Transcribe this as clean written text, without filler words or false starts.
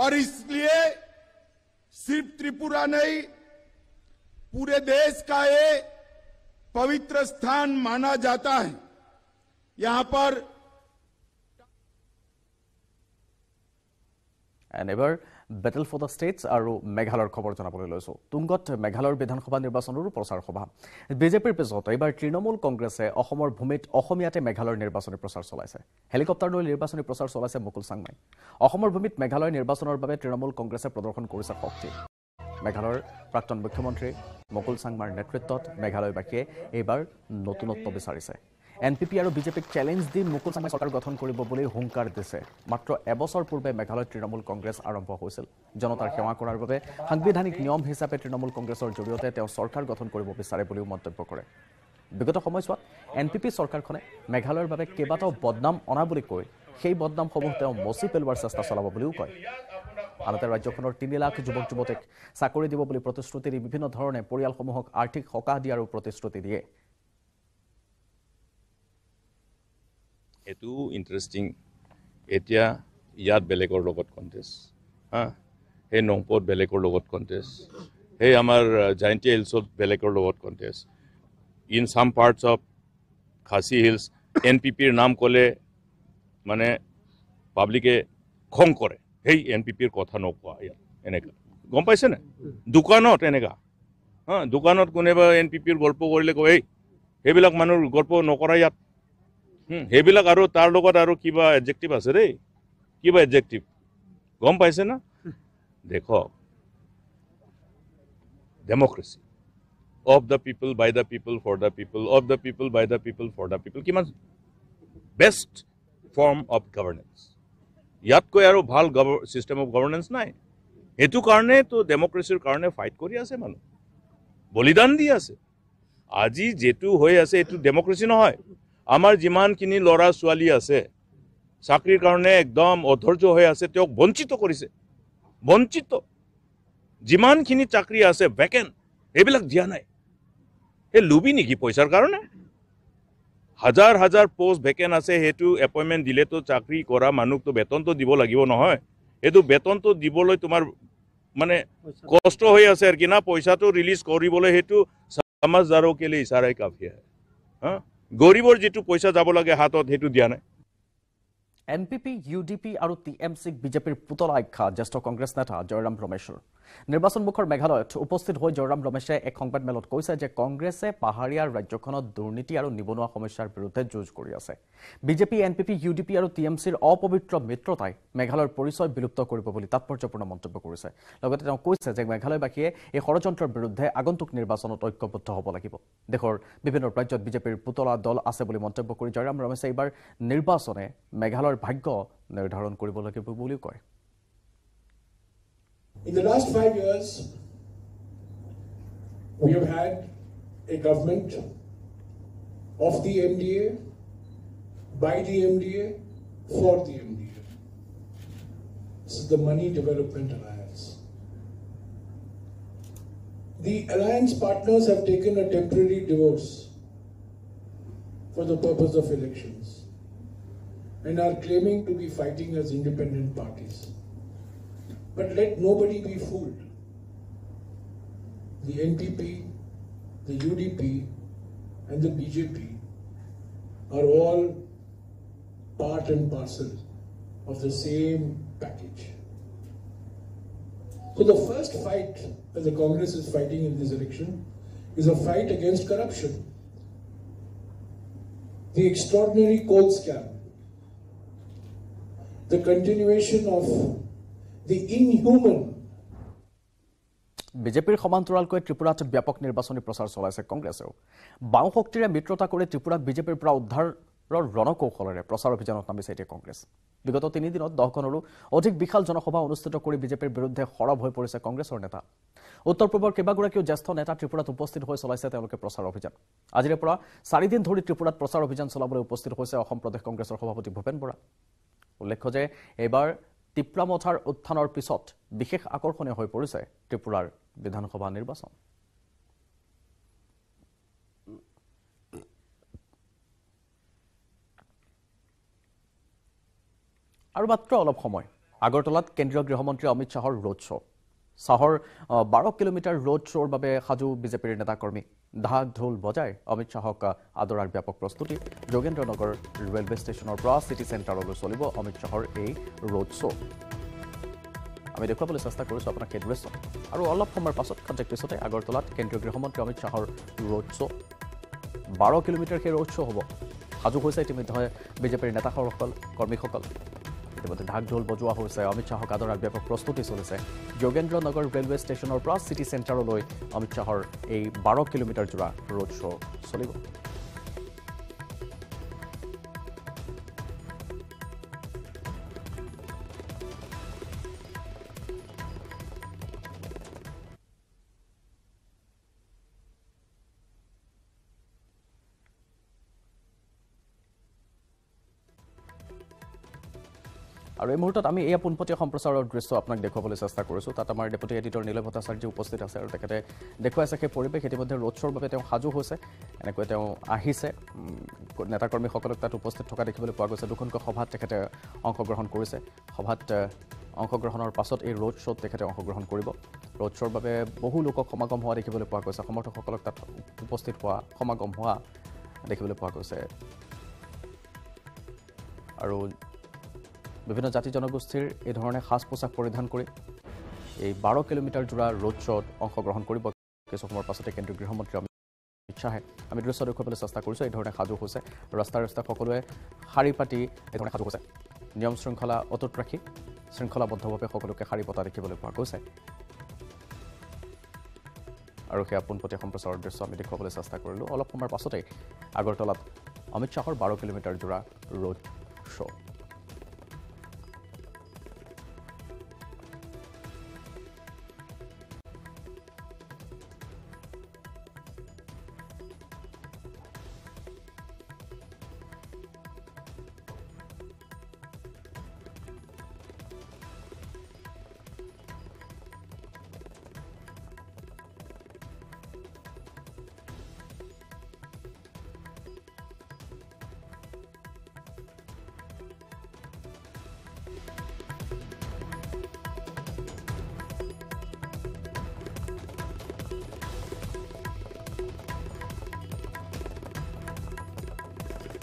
और इसलिए सिर्फ त्रिपुरा नहीं, पूरे देश का ये पवित्र स्थान माना जाता है। यहां पर and ever battle for the states aru meghalar khobor janabole loiso tungot meghalar bidhan sabha nirbachonor prochar sabha bjpr pejot ebar trinamool congresse ohomor bhumit ohomiate meghalar nirbachoni prochar cholaise helicopter noi nirbachoni prochar cholaise mukul sangmai ohomor bhumit meghalaya nirbachonor babe trinamool congresse prodarshon korise shakti meghalar prakton mukhyamantri mukul sangmar netrittot meghalaya bakie ebar notunotto bicharise NPP আৰু বিজেপিক challenge দি মুকুল সাংমাই সৰকাৰ গঠন কৰিব বুলি হুংকাৰ দিছে। মাত্ৰ এবছৰ পূৰ্বে মেঘালয় তৃণমূল কংগ্ৰেছ আৰম্ভ হৈছিল। জনতাৰ সেৱা কৰাৰ বাবে সাংবিধানিক নিয়ম হিচাপে তৃণমূল কংগ্ৰেছৰ জৰিয়তে তেওঁ চৰকাৰ গঠন কৰিব বিচাৰে বুলিও মন্তব্য কৰে। বিগত সময়ছোৱাত NPP চৰকাৰখনে মেঘালয়ৰ বাবে কেইবাটাও বদনাম অনা বুলি কৈ সেই বদনামসমূহ তেওঁ মচি পেলোৱাৰ চেষ্টা চলাব বুলিও কয়। আনহাতে ৰাজ্যখনৰ ৩ লাখ যুৱক যুৱতীক চাকৰি দিব বুলি প্ৰতিশ্ৰুতি দি বিভিন্ন ধৰণে পৰিয়ালসমূহক আৰ্থিক সকাহ দিয়াৰো প্ৰতিশ্ৰুতি দিয়ে। এটো ইন্টাৰেস্টিং এতিয়া ইয়াত বেলেগৰ লগত কন্টেস্ট হে নংপত বেলেগৰ লগত কন্টেস্ট হে আমাৰ জায়ন্তি হিলছত বেলেগৰ লগত contest in some parts of Khasi Hills এনপিপিৰ নাম ক'লে মানে পাব্লিকে খং কৰে হেই এনপিপিৰ কথা নকোৱা এনেকা গম পাইছে না দোকানত এনেকা দোকানত কোনেবা এনপিপিৰ গল্প কৰিলে কয় হেবিলাক মানুহ গল্প নকৰা ইয়াত হেবিলাক আৰু তাৰ লগত আৰু কিবা এডজেক্টিভ আছে ৰে কিবা এডজেক্টিভ গম পাইছে না দেখক democracy of the people by the people for the people of the people by the people for the people কিমান বেষ্ট ফৰ্ম অফ গভৰ্নেন্স ইয়াতকৈ আৰু ভাল ছিষ্টেম অফ গভৰ্নেন্স নাই সেইটো কাৰণে তো ডেমোক্ৰেচিৰ কাৰণে ফাইট কৰি আছে মানুহ বলিদান দি আছে আজি যেটো হৈ আছে এইটো ডেমোক্ৰেচি নহয় আমাৰ যিমানখিনি লৰা ছোৱালী আছে চাকৰিৰ কাৰণে একদম অধৈৰ্য হৈ আছে তেওঁক বঞ্চিত কৰিছে বঞ্চিত যিমানখিনি চাকৰি আছে ভ্যাকেন্ট এইবিলাক দিয়া নাই হে লুবি নেকি পইচাৰ কাৰণে হাজাৰ হাজাৰ পোষ্ট ভ্যাকেন্ট আছে হেতু এপইণ্টমেণ্ট দিলে তো চাকৰি কৰা মানুহক তো বেতনটো দিব লাগিব নহয় হেতু বেতনটো দিবলৈ তোমাৰ মানে কষ্ট হৈ আছে আৰু কিনা পইচাটো ৰিলিজ কৰিবলৈ হেতু সমাজদাৰক লে ইশাৰাই কাফি হ্যাঁ গরিবর যেটু পয়সা যাব লাগে হাতত হেতু দিয়া নাই এনপিপি ইউডিপি আৰু টিএমসি বিজেপিৰ পুতলা আখ্যা জ্যেষ্ঠ কংগ্ৰেছ নেতা জয়ৰাম ৰমেশৰ নিৰ্বাচন মুখৰ মেঘালয়ত উপস্থিত হৈ জয়ৰাম ৰমেশে এক সংবাদ মেলত কৈছে যে কংগ্ৰেছে পাহাৰীয়া ৰাজ্যখনত দুৰ্নীতি আৰু নিবনুৱা সমস্যাৰ বিৰুদ্ধে যুঁজ কৰি আছে বিজেপি এনপিপি ইউডিপি আৰু টিএমসিৰ অপবিত্ৰ মিত্ৰতাই মেঘালয়ৰ পৰিচয় বিলুপ্ত কৰিব বুলি তাৎপৰ্যপূৰ্ণ মন্তব্য কৰিছে লগতে তেওঁ কৈছে যে মেঘালয়বাসীয়ে এই ষড়যন্ত্ৰৰ বিৰুদ্ধে আগন্তুক নিৰ্বাচনত ঐক্যবদ্ধ হ'ব লাগিব দেশৰ বিভিন্ন ৰাজ্যত বিজেপিৰ পুতলা দল আছে বুলি মন্তব্য কৰি জয়ৰাম ৰমেশে এইবাৰ নিৰ্বাচনে মেঘালয়ৰ ভাগ্য নিৰ্ধাৰণ কৰিব লাগিব বুলিও কয় In the last 5 years, we have had a government of the MDA, by the MDA, for the MDA. This is the Money Development Alliance. The alliance partners have taken a temporary divorce for the purpose of elections and are claiming to be fighting as independent parties. But let nobody be fooled. The NPP, the UDP, and the BJP are all part and parcel of the same package. So the first fight that the Congress is fighting in this election is a fight against corruption. The extraordinary coal scam, the continuation of the inhuman বিজেপিৰ সমান্তৰালকৈ ত্ৰিপুৰাত ব্যাপক নিৰ্বাচনী প্ৰচাৰ চলাইছে কংগ্ৰেছেও বাও শক্তিৰে মিত্ৰতা কৰি ত্ৰিপুৰাত বিজেপিৰ পৰা উদ্ধাৰৰ ৰণকৌশলৰে প্ৰচাৰ অভিযানত নামিছে এতিয়া কংগ্ৰেছ বিগত ৩ দিনত ১০খনৰো অধিক বিশাল জনসভা অনুষ্ঠিত কৰি বিজেপিৰ বিৰুদ্ধে সৰব হৈ পৰিছে কংগ্ৰেছৰ নেতা উত্তৰ পূবৰ কেইবাগৰাকীও জ্যেষ্ঠ নেতা ত্ৰিপুৰাত উপস্থিত হৈ চলাইছে তেওঁলোকে প্ৰচাৰ অভিযান আজিৰে পৰা ৪ দিন ধৰি ত্ৰিপুৰাত প্ৰচাৰ অভিযান চলাবলৈ উপস্থিত হৈছে অসম প্ৰদেশ কংগ্ৰেছৰ সভাপতি ভূপেন বৰা উল্লেখ্য যে এবাৰ টিপ্ৰামথাৰ উত্থানৰ পিছত বিশেষ আকৰ্ষণীয় হৈ পৰিছে ত্ৰিপুৰাৰ বিধানসভা নিৰ্বাচন আৰু মাত্ৰ অলপ সময় আগৰতলাত কেন্দ্ৰীয় গৃহমন্ত্ৰী অমিত শাহৰ ৰোড শো শাহৰ 12 কিলোমিটাৰ ৰোড শোৰ বাবে হাজু বিজেপিৰ নেতাকৰ্মী ঢাক ঢোল বজাই অমিত শাহক আদৰাৰ ব্যাপক প্ৰস্তুতি যোগেন্দ্ৰনগৰ ৰেলৱে ষ্টেচনৰ পৰা সিটি সেন্টাৰলৈ চলিব অমিত শাহৰ এই ৰোড শো আমি দেখুৱাবলৈ চেষ্টা কৰিছো আপোনাক এড্ৰেছ আৰু অলপ সময়ৰ পাছত কনটেক্টছতে আগৰতলাত কেন্দ্ৰীয় গৃহমন্ত্ৰী অমিত শাহৰ ৰোড শো 12 কিলোমিটাৰ কে ৰোড শো হ'ব হাজু হৈছে ইতিমধ্যে বিজেপিৰ নেতাসকল কৰ্মীসকল ইতিমধ্যে ঢাক ঢোল বজোৱা হৈছে অমিত শাহক আদৰাৰ ব্যাপক প্ৰস্তুতি চলিছে যোগেন্দ্ৰনগৰ ৰেলৱে ষ্টেচনৰ পৰা সিটি সেন্টাৰলৈ অমিত শাহৰ এই 12 কিলোমিটাৰ জোৰা ৰোড শো চলিব আৰু এই মুহূৰ্তত আমি এই পুনপতীয়া সম্প্ৰচাৰৰ দৃশ্য আপোনাক দেখুৱাবলৈ চেষ্টা কৰিছো তাত আমাৰ ডেপুটি এডিটৰ নীলয় ভট্টাচাৰ্য উপস্থিত আছে আৰু তেখেতে দেখুৱাইছে সেই পৰিৱেশ ইতিমধ্যে ৰড শ্ব'ৰ বাবে তেওঁ সাজু হৈছে এনেকৈ তেওঁ আহিছে নেতাকৰ্মীসকলক তাত উপস্থিত থকা দেখিবলৈ পোৱা গৈছে দুখনকৈ সভাত তেখেতে অংশগ্ৰহণ কৰিছে সভাত অংশগ্ৰহণৰ পাছত এই ৰড শ্ব'ত তেখেতে অংশগ্ৰহণ কৰিব ৰড শ্ব'ৰ বাবে বহু লোকক সমাগম হোৱা দেখিবলৈ পোৱা গৈছে সমৰ্থকসকলক তাত উপস্থিত হোৱা সমাগম হোৱা দেখিবলৈ পোৱা গৈছে আৰু বিভিন্ন জাতি জনগোষ্ঠীৰ এই ধৰণে খাস পোছাক পৰিধান কৰি এই 12 কিলোমিটাৰ জোৰা ৰোড শ'ত অংশগ্ৰহণ কৰিব কিছুসময়ৰ পাছতে কেন্দ্ৰীয় গৃহমন্ত্ৰী অমিত শাহে আমি দৃশ্য দেখুৱাবলৈ চেষ্টা কৰিছো এই ধৰণে সাজু হৈছে ৰাস্তাৰ ৰাস্তা সকলোৱে শাৰী পাতি এই ধৰণে সাজু হৈছে নিয়ম শৃংখলা অটুট ৰাখি শৃংখলাবদ্ধভাৱে সকলোকে শাৰী পতা দেখিবলৈ পোৱা গৈছে আৰু সেই পুনপতীয়া সম্প্ৰচাৰৰ দৃশ্য আমি দেখুৱাবলৈ চেষ্টা কৰিলো অলপ সময়ৰ পাছতে আগৰতলাত অমিত শাহৰ 12 কিলোমিটাৰ জোৰা ৰোড শো